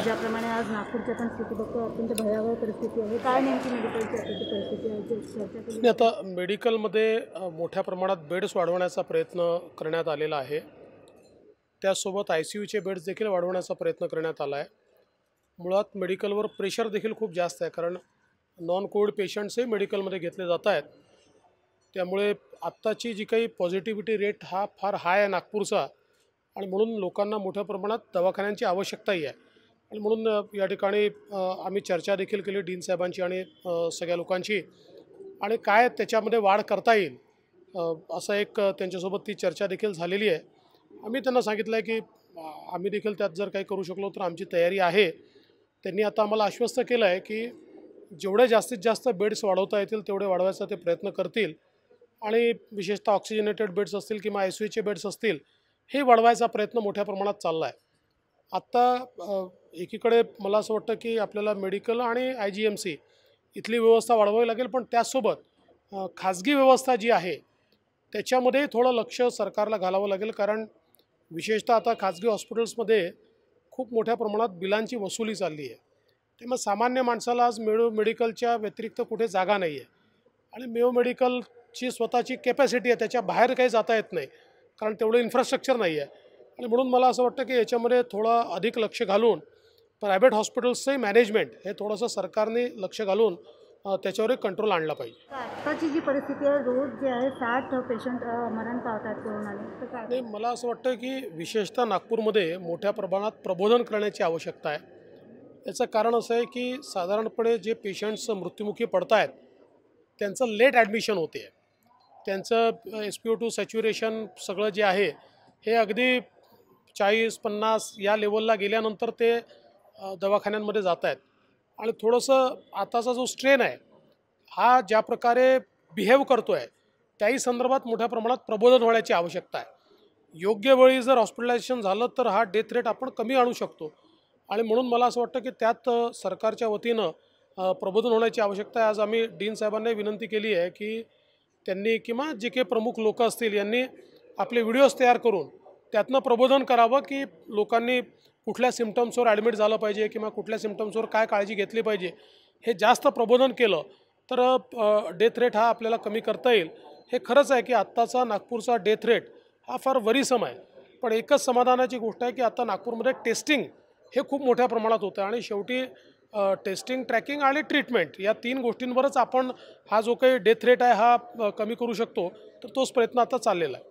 ज्याप्रमाणे आज नागपूरची आपण स्थिती बघतो, अत्यंत भयावह परिस्थिती आहे। काय नेमकी मेडिकलची अत्यंत परिस्थिती आहे जी चर्चा केली? आता मेडिकलमध्ये मोठ्या प्रमाणात बेड्स वाढवण्याचा प्रयत्न करण्यात आलेला आहे, त्यासोबत ICUचे बेड्स देखील वाढवण्याचा प्रयत्न करण्यात आला आहे। मुळात मेडिकलवर प्रेशर देखील खूप जास्त आहे, कारण नॉन कोविड पेशंट्स हे मेडिकलमध्ये घेतले जात आहेत। त्यामुळे आत्ताची जी काही पॉझिटिव्हिटी रेट हा फार हाय आहे नागपूरचा, आणि म्हणून लोकांना मोठ्या प्रमाणात दवाखान्यांची आवश्यकताही आहे। आणि म्हणून या ठिकाणी आम्ही चर्चा देखील केली डीन साहेबांची आणि सगळ्या लोकांची, आणि काय त्याच्यामध्ये वाढ करता येईल असं एक त्यांच्यासोबत ती चर्चा देखील झालेली आहे। आम्ही त्यांना सांगितलं आहे की आम्ही देखील त्यात जर काही करू शकलो तर आमची तयारी आहे। त्यांनी आता आम्हाला आश्वस्त केलं आहे की जेवढे जास्तीत जास्त बेड्स वाढवता येतील तेवढे वाढवायचा ते प्रयत्न करतील, आणि विशेषतः ऑक्सिजनेटेड बेड्स असतील किंवा ICUचे बेड्स असतील हे वाढवायचा प्रयत्न मोठ्या प्रमाणात चालला आहे। आत्ता एकीकडे मला असं वाटतं की आपल्याला मेडिकल आणि IGMC इथली व्यवस्था वाढवावी लागेल, पण त्यासोबत खाजगी व्यवस्था जी आहे त्याच्यामध्ये थोडं लक्ष सरकारला घालावं लागेल, कारण विशेषतः आता खाजगी हॉस्पिटल्समध्ये खूप मोठ्या प्रमाणात बिलांची वसुली चालली आहे। त्यामुळे सामान्य माणसाला आज मेयो मेडिकलच्या व्यतिरिक्त कुठे जागा नाही आहे, आणि मेयो मेडिकलची स्वतःची कॅपॅसिटी आहे, त्याच्या बाहेर काही जाता येत नाही कारण तेवढं इन्फ्रास्ट्रक्चर नाही आहे। आणि म्हणून मला असं वाटतं की याच्यामध्ये थोडं अधिक लक्ष घालून प्रायव्हेट हॉस्पिटल्सचे मॅनेजमेंट हे थोडंसं सरकारने लक्ष घालून त्याच्यावर एक कंट्रोल आणला पाहिजे। आत्ताची जी परिस्थिती आहे, रोज जे आहे 60 पेशंट मरण पावतात कोरोनाने, तर मला असं वाटतं की विशेषतः नागपूरमध्ये मोठ्या प्रमाणात प्रबोधन करण्याची आवश्यकता आहे। याचं कारण असं आहे की साधारणपणे जे पेशंट्स मृत्युमुखी पडत आहेत त्यांचं लेट ॲडमिशन होते, त्यांचं SPO2 सॅच्युरेशन सगळं जे आहे हे अगदी 40-50 या लेवलला गेल्यानंतर ते दवाखान्यांमध्ये जात आहेत। आणि थोडंसं आताचा जो स्ट्रेन आहे हा ज्या प्रकारे बिहेव करतो आहे त्याही संदर्भात मोठ्या प्रमाणात प्रबोधन होण्याची आवश्यकता आहे। योग्य वेळी जर हॉस्पिटलायझेशन झालं तर हा डेथ रेट आपण कमी आणू शकतो, आणि म्हणून मला असं वाटतं की त्यात सरकारच्या वतीनं प्रबोधन होण्याची आवश्यकता आहे। आज आम्ही डीन साहेबांनाही विनंती केली आहे की त्यांनी किंवा जे काही प्रमुख लोक असतील यांनी आपले व्हिडिओज तयार करून त्यातनं प्रबोधन करावं की लोकांनी कुठल्या सिम्पटम्सवर ॲडमिट झालं पाहिजे किंवा कुठल्या सिम्पटम्सवर काय काळजी घेतली पाहिजे। हे जास्त प्रबोधन केलं तर डेथ रेट हा आपल्याला कमी करता येईल। हे खरंच आहे की आत्ताचा नागपूरचा डेथ रेट हा फार वरीसम आहे, पण एकच समाधानाची गोष्ट आहे की आता नागपूरमध्ये टेस्टिंग हे खूप मोठ्या प्रमाणात होतं, आणि शेवटी टेस्टिंग, ट्रॅकिंग आणि ट्रीटमेंट या 3 गोष्टींवरच आपण हा जो काही डेथ रेट आहे हा कमी करू शकतो, तर तोच प्रयत्न आता चाललेला आहे।